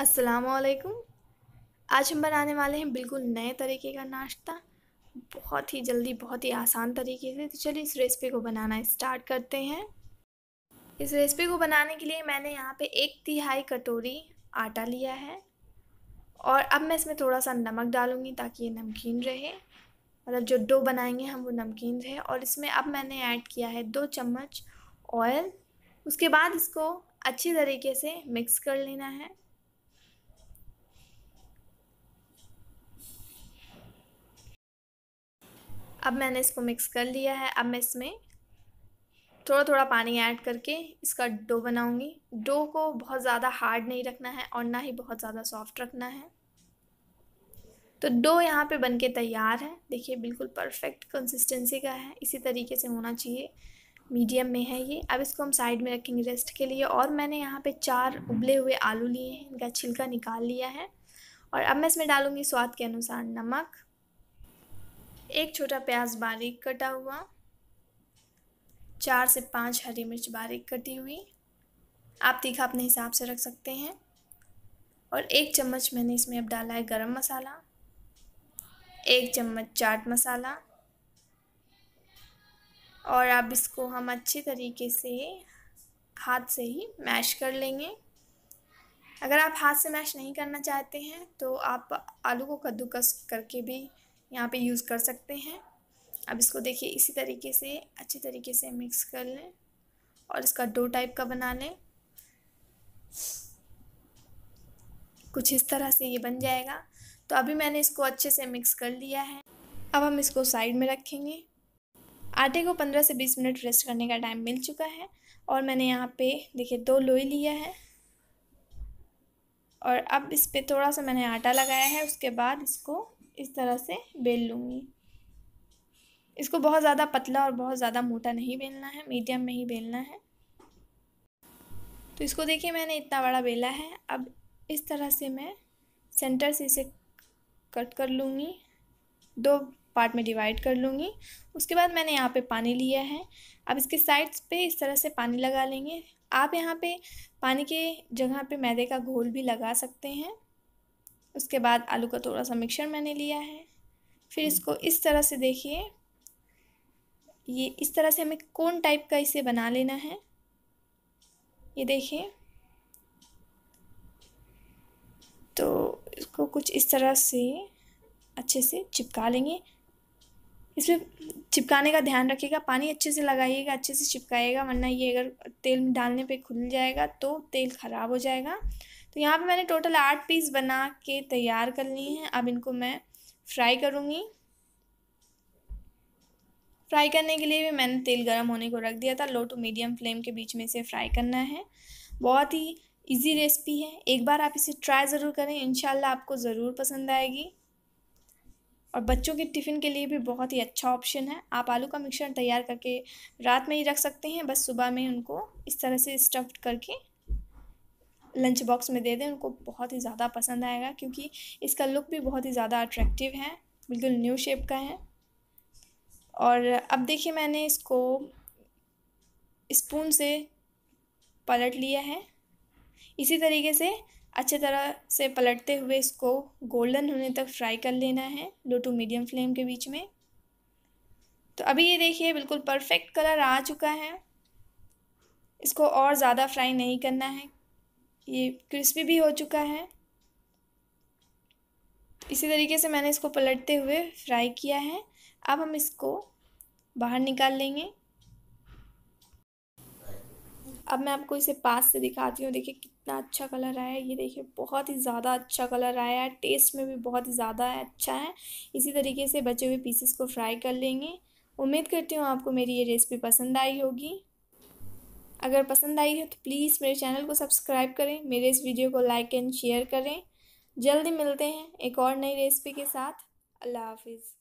अस्सलामुअलैकुम। आज हम बनाने वाले हैं बिल्कुल नए तरीके का नाश्ता, बहुत ही जल्दी बहुत ही आसान तरीके से। तो चलिए इस रेसिपी को बनाना स्टार्ट करते हैं। इस रेसिपी को बनाने के लिए मैंने यहाँ पे 1/3 कटोरी आटा लिया है और अब मैं इसमें थोड़ा सा नमक डालूँगी ताकि ये नमकीन रहे, मतलब जो डो बनाएंगे हम वो नमकीन रहे। और इसमें अब मैंने ऐड किया है 2 चम्मच ऑयल। उसके बाद इसको अच्छी तरीके से मिक्स कर लेना है। अब मैंने इसको मिक्स कर लिया है। अब मैं इसमें थोड़ा थोड़ा पानी ऐड करके इसका डो बनाऊंगी। डो को बहुत ज़्यादा हार्ड नहीं रखना है और ना ही बहुत ज़्यादा सॉफ्ट रखना है। तो डो यहाँ पे बनके तैयार है। देखिए बिल्कुल परफेक्ट कंसिस्टेंसी का है, इसी तरीके से होना चाहिए। मीडियम में है ये। अब इसको हम साइड में रखेंगे रेस्ट के लिए। और मैंने यहाँ पे 4 उबले हुए आलू लिए हैं, इनका छिलका निकाल लिया है। और अब मैं इसमें डालूँगी स्वाद के अनुसार नमक, 1 छोटा प्याज बारीक कटा हुआ, 4 से 5 हरी मिर्च बारीक कटी हुई, आप तीखा अपने हिसाब से रख सकते हैं। और 1 चम्मच मैंने इसमें अब डाला है गरम मसाला, 1 चम्मच चाट मसाला। और अब इसको हम अच्छे तरीके से हाथ से ही मैश कर लेंगे। अगर आप हाथ से मैश नहीं करना चाहते हैं तो आप आलू को कद्दूकस करके भी यहाँ पे यूज़ कर सकते हैं। अब इसको देखिए इसी तरीके से अच्छे तरीके से मिक्स कर लें और इसका डो टाइप का बना लें। कुछ इस तरह से ये बन जाएगा। तो अभी मैंने इसको अच्छे से मिक्स कर लिया है। अब हम इसको साइड में रखेंगे। आटे को 15 से 20 मिनट रेस्ट करने का टाइम मिल चुका है। और मैंने यहाँ पे देखिए 2 लोई लिया है और अब इस पर थोड़ा सा मैंने आटा लगाया है। उसके बाद इसको इस तरह से बेल लूँगी। इसको बहुत ज़्यादा पतला और बहुत ज़्यादा मोटा नहीं बेलना है, मीडियम में ही बेलना है। तो इसको देखिए मैंने इतना बड़ा बेला है। अब इस तरह से मैं सेंटर से इसे कट कर लूँगी, 2 पार्ट में डिवाइड कर लूँगी। उसके बाद मैंने यहाँ पे पानी लिया है। अब इसके साइड्स पे इस तरह से पानी लगा लेंगे। आप यहाँ पे पानी के जगह पे मैदे का घोल भी लगा सकते हैं। उसके बाद आलू का थोड़ा सा मिक्सचर मैंने लिया है। फिर इसको इस तरह से देखिए, ये इस तरह से हमें कोन टाइप का इसे बना लेना है। ये देखिए, तो इसको कुछ इस तरह से अच्छे से चिपका लेंगे। इसमें चिपकाने का ध्यान रखिएगा, पानी अच्छे से लगाइएगा, अच्छे से चिपकाइएगा, वरना ये अगर तेल में डालने पे खुल जाएगा तो तेल ख़राब हो जाएगा। तो यहाँ पे मैंने टोटल 8 पीस बना के तैयार कर लिए हैं। अब इनको मैं फ्राई करूँगी। फ्राई करने के लिए भी मैंने तेल गर्म होने को रख दिया था। लो टू मीडियम फ्लेम के बीच में इसे फ्राई करना है। बहुत ही इजी रेसिपी है, एक बार आप इसे ट्राई ज़रूर करें, इंशाल्लाह आपको ज़रूर पसंद आएगी। और बच्चों के टिफ़िन के लिए भी बहुत ही अच्छा ऑप्शन है। आप आलू का मिक्सचर तैयार करके रात में ही रख सकते हैं, बस सुबह में उनको इस तरह से स्टफ्ड करके लंच बॉक्स में दे दें, उनको बहुत ही ज़्यादा पसंद आएगा क्योंकि इसका लुक भी बहुत ही ज़्यादा अट्रैक्टिव है, बिल्कुल न्यू शेप का है। और अब देखिए मैंने इसको स्पून से पलट लिया है। इसी तरीके से अच्छे तरह से पलटते हुए इसको गोल्डन होने तक फ्राई कर लेना है, लो टू मीडियम फ्लेम के बीच में। तो अभी ये देखिए बिल्कुल परफेक्ट कलर आ चुका है। इसको और ज़्यादा फ्राई नहीं करना है, ये क्रिस्पी भी हो चुका है। इसी तरीके से मैंने इसको पलटते हुए फ्राई किया है। अब हम इसको बाहर निकाल लेंगे। अब मैं आपको इसे पास से दिखाती हूँ। देखिए कितना अच्छा कलर आया है, ये देखिए बहुत ही ज़्यादा अच्छा कलर आया है, टेस्ट में भी बहुत ही ज़्यादा अच्छा है। इसी तरीके से बचे हुए पीसेस को फ्राई कर लेंगे। उम्मीद करती हूँ आपको मेरी ये रेसिपी पसंद आई होगी। अगर पसंद आई है तो प्लीज़ मेरे चैनल को सब्सक्राइब करें, मेरे इस वीडियो को लाइक एंड शेयर करें। जल्दी मिलते हैं एक और नई रेसिपी के साथ। अल्लाह हाफिज़।